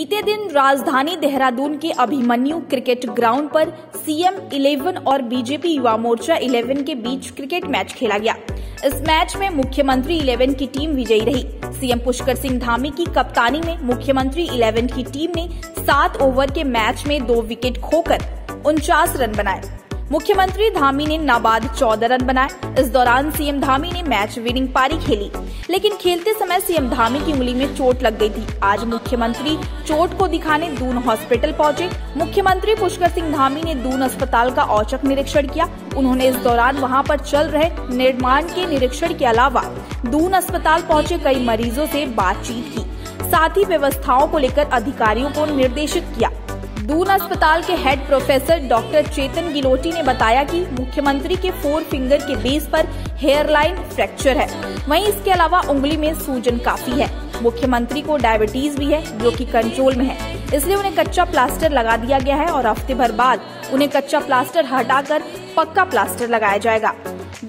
बीते दिन राजधानी देहरादून के अभिमन्यु क्रिकेट ग्राउंड पर सीएम 11 और बीजेपी युवा मोर्चा 11 के बीच क्रिकेट मैच खेला गया। इस मैच में मुख्यमंत्री 11 की टीम विजयी रही। सीएम पुष्कर सिंह धामी की कप्तानी में मुख्यमंत्री 11 की टीम ने 7 ओवर के मैच में 2 विकेट खोकर 49 रन बनाए। मुख्यमंत्री धामी ने नाबाद 14 रन बनाए। इस दौरान सीएम धामी ने मैच विनिंग पारी खेली, लेकिन खेलते समय सीएम धामी की उंगली में चोट लग गई थी। आज मुख्यमंत्री चोट को दिखाने दून हॉस्पिटल पहुंचे। मुख्यमंत्री पुष्कर सिंह धामी ने दून अस्पताल का औचक निरीक्षण किया। उन्होंने इस दौरान वहां पर चल रहे निर्माण के निरीक्षण के अलावा दून अस्पताल पहुंचे कई मरीजों से बातचीत की, साथ ही व्यवस्थाओं को लेकर अधिकारियों को निर्देशित किया। दून अस्पताल के head professor doctor Chetan Giloti ने बताया कि मुख्यमंत्री के 4 फिंगर के बेस पर हेयरलाइन फ्रैक्चर है, वहीं इसके अलावा उंगली में सूजन काफी है। मुख्यमंत्री को डायबिटीज भी है जो कि कंट्रोल में है, इसलिए उन्हें कच्चा प्लास्टर लगा दिया गया है और हफ्ते भर बाद उन्हें कच्चा प्लास्टर हटाकर पक्का प्लास्टर लगाया जाएगा।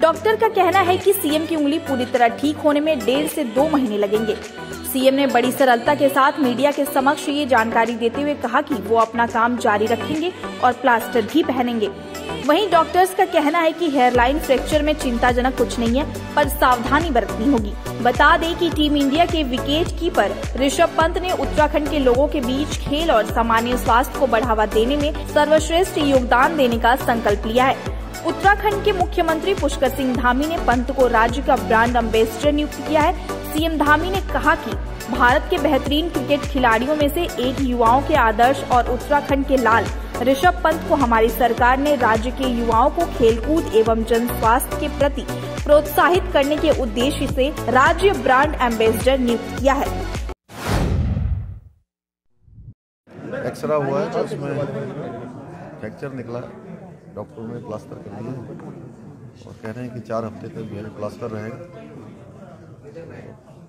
डॉक्टर का कहना है कि सीएम की उंगली पूरी तरह ठीक होने में 1.5 से 2 महीने लगेंगे। सीएम ने बड़ी सरलता के साथ मीडिया के समक्ष ये जानकारी देते हुए कहा कि वो अपना काम जारी रखेंगे और प्लास्टर भी पहनेंगे। वहीं डॉक्टर्स का कहना है कि हेयरलाइन फ्रैक्चर में चिंताजनक कुछ नहीं है, पर सावधानी बरतनी होगी। बता दें कि टीम इंडिया के विकेट कीपर ऋषभ पंत ने उत्तराखंड के लोगों के बीच खेल और सामान्य स्वास्थ्य को बढ़ावा देने में सर्वश्रेष्ठ योगदान देने का संकल्प लिया है। उत्तराखंड के मुख्यमंत्री पुष्कर सिंह धामी ने पंत को राज्य का ब्रांड एम्बेसडर नियुक्त किया है। सीएम धामी ने कहा कि भारत के बेहतरीन क्रिकेट खिलाड़ियों में से एक, युवाओं के आदर्श और उत्तराखंड के लाल ऋषभ पंत को हमारी सरकार ने राज्य के युवाओं को खेलकूद एवं जन स्वास्थ्य के प्रति प्रोत्साहित करने के उद्देश्य से राज्य ब्रांड एम्बेसडर नियुक्त किया है। एक्सरा हुआ है तो उसमें फ्रैक्चर निकला, डॉक्टर ने प्लास्टर कर दिया और कह रहे हैं कि 4 हफ्ते तक यह प्लास्टर रहेगा,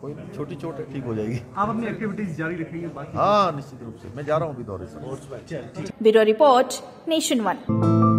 कोई छोटी चोट ठीक हो जाएगी। आप अपनी एक्टिविटीज जारी रखेंगे? हाँ, निश्चित रूप से। मैं जा रहा हूँ अभी दौरे से। Bureau report, nation 1।